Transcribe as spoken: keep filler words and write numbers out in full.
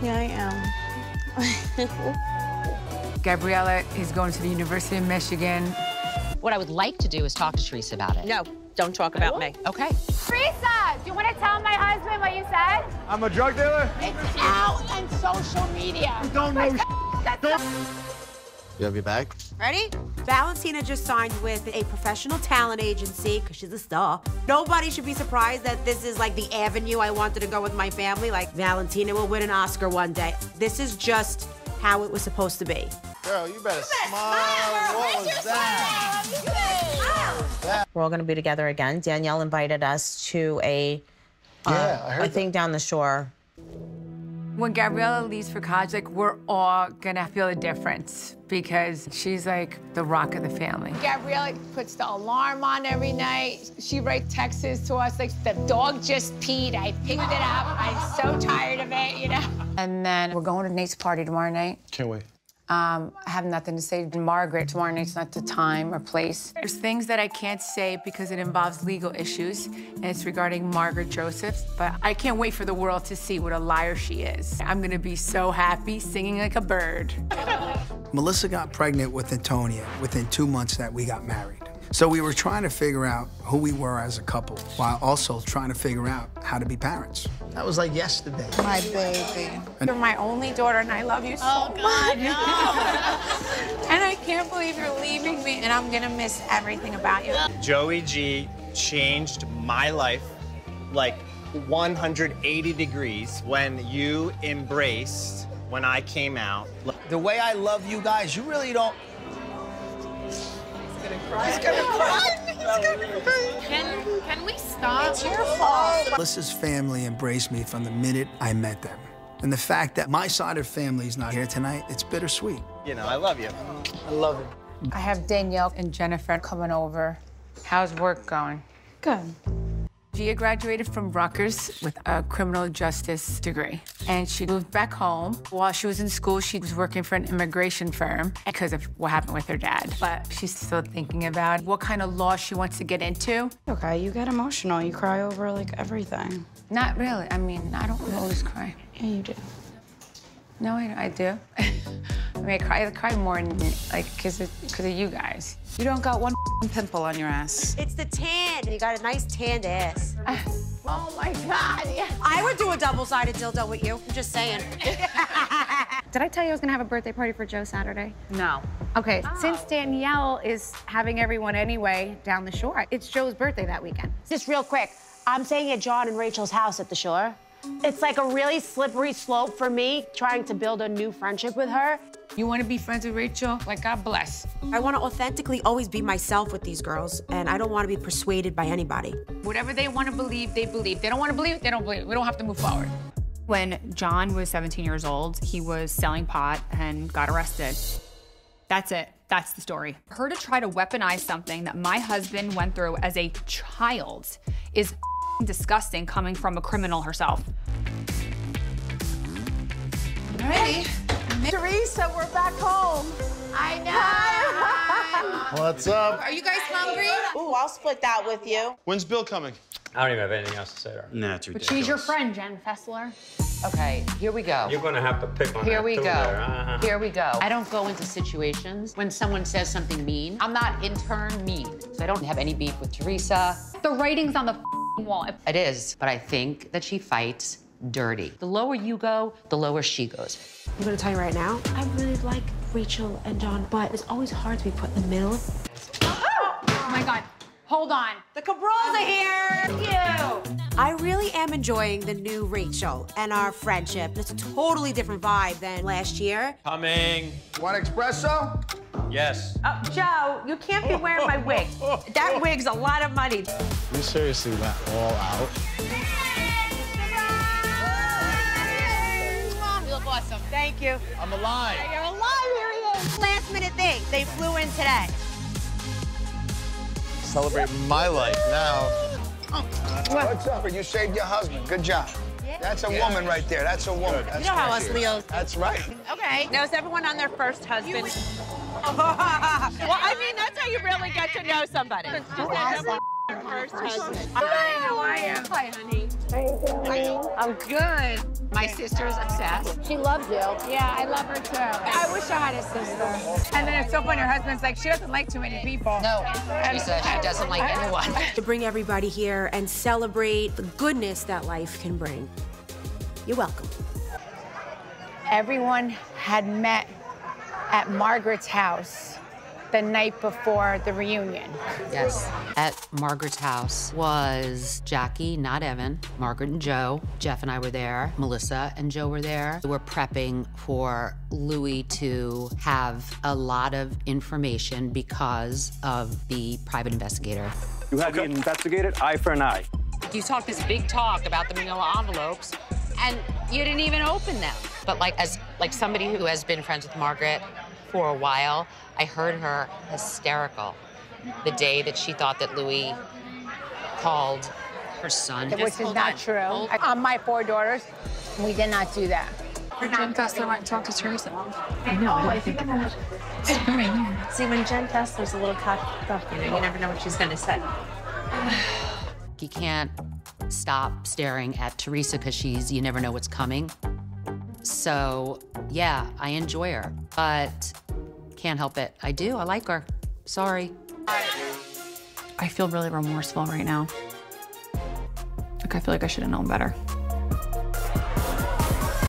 Yeah, I am. Gabriella is going to the University of Michigan. What I would like to do is talk to Teresa about it. No, don't talk about oh. me. Okay. Teresa, do you want to tell my husband what you said? I'm a drug dealer? It's out on social media. You don't know shit. Don't. You have your bag? Ready? Valentina just signed with a professional talent agency, because she's a star. Nobody should be surprised that this is like the avenue I wanted to go with my family. Like, Valentina will win an Oscar one day. This is just how it was supposed to be. Girl, you better smile. smile. What was that? Smile. We're all going to be together again. Danielle invited us to a, uh, yeah, I heard a thing down the shore. When Gabriella leaves for college, like, we're all gonna feel a difference because she's like the rock of the family. Gabriella puts the alarm on every night. She writes texts to us like, the dog just peed, I picked it up, I'm so tired of it, you know? And then we're going to Nate's party tomorrow night. Can't wait. Um, I have nothing to say to Margaret. Tomorrow night's not the time or place. There's things that I can't say because it involves legal issues, and it's regarding Margaret Josephs, but I can't wait for the world to see what a liar she is. I'm gonna be so happy singing like a bird. Melissa got pregnant with Antonia within two months that we got married. So we were trying to figure out who we were as a couple while also trying to figure out how to be parents. That was like yesterday. My baby. You're my only daughter and I love you so oh, God, much. No. And I can't believe you're leaving me and I'm gonna miss everything about you. Joey G changed my life like one hundred eighty degrees when you embraced when I came out. The way I love you guys, you really don't. He's gonna cry. He's gonna cry. Can, can we stop? It's your fault. Melissa's family embraced me from the minute I met them. And the fact that my side of family is not here tonight, it's bittersweet. You know, I love you. I love you. I have Danielle and Jennifer coming over. How's work going? Good. Gia graduated from Rutgers with a criminal justice degree, and she moved back home. While she was in school, she was working for an immigration firm because of what happened with her dad. But she's still thinking about what kind of law she wants to get into. Okay, you get emotional. You cry over, like, everything. Not really. I mean, I don't always cry. Yeah, you do. No, I, I do. I mean, I cry, I cry more, than, like, because of, of you guys. You don't got one pimple on your ass. It's the tan. You got a nice tanned ass. Uh, oh, my God, yeah. I would do a double-sided dildo with you. I'm just saying. Did I tell you I was going to have a birthday party for Joe Saturday? No. OK, oh. Since Danielle is having everyone anyway down the shore, it's Joe's birthday that weekend. Just real quick, I'm staying at John and Rachel's house at the shore. It's like a really slippery slope for me, trying to build a new friendship with her. You want to be friends with Rachel? Like, God bless. I want to authentically always be myself with these girls, and I don't want to be persuaded by anybody. Whatever they want to believe, they believe. They don't want to believe, they don't believe. We don't have to move forward. When John was seventeen years old, he was selling pot and got arrested. That's it. That's the story. Her to try to weaponize something that my husband went through as a child is disgusting coming from a criminal herself. All righty. Teresa, we're back home. I know. What's up? Are you guys hungry? Ooh, I'll split that with you. When's Bill coming? I don't even have anything else to say to her. Nah, it's ridiculous. But she's your friend, Jen Fessler. Okay, here we go. You're gonna have to pick on Here we go. Uh-huh. Here we go. I don't go into situations when someone says something mean. I'm not in turn mean. So I don't have any beef with Teresa. The writing's on the wall. It is, but I think that she fights dirty. The lower you go, the lower she goes. I'm gonna tell you right now, I really like Rachel and John, but it's always hard to be put in the middle. Oh, oh my God. Hold on. The Cabrales are here. Thank you. I really am enjoying the new Rachel and our friendship. It's a totally different vibe than last year. Coming. One espresso? Yes. Oh, Joe, you can't be wearing my wig. That wig's a lot of money. You seriously went all out? You look awesome. Thank you. I'm alive. You're alive. Here he is. Last minute thing. They flew in today. Celebrate my life now. Oh. Uh, what's up? You saved your husband. Good job. Yeah. That's a yeah. woman right there. That's a woman. That's you know how us Leos. That's right. Okay. Now is everyone on their first husband? Well, I mean, that's how you really get to know somebody. It's just that your first husband. Hi, how are you? Hi, honey. How are you doing? I'm good. My sister's obsessed. She loves you. Yeah, I love her too. I wish I had a sister. And then it's so funny, her husband's like, she doesn't like too many people. No, she says she doesn't like anyone. To bring everybody here and celebrate the goodness that life can bring. You're welcome. Everyone had met at Margaret's house the night before the reunion. Yes. At Margaret's house was Jackie, not Evan, Margaret and Joe. Jeff and I were there. Melissa and Joe were there. We were prepping for Louie to have a lot of information because of the private investigator. You had me investigated eye for an eye. You talked this big talk about the manila envelopes, and you didn't even open them. But like as like somebody who has been friends with Margaret for a while, I heard her hysterical the day that she thought that Louie called her son. Which is not true. On my four daughters, we did not do that. Jen Tesla went and talked to Teresa. I know, I don't think about it. See, when Jen Tesler's a little cocky, you know, you never know what she's gonna say. He can't stop staring at Teresa because she's, you never know what's coming. So, yeah, I enjoy her, but can't help it. I do, I like her. Sorry. I feel really remorseful right now. Like, I feel like I should have known better.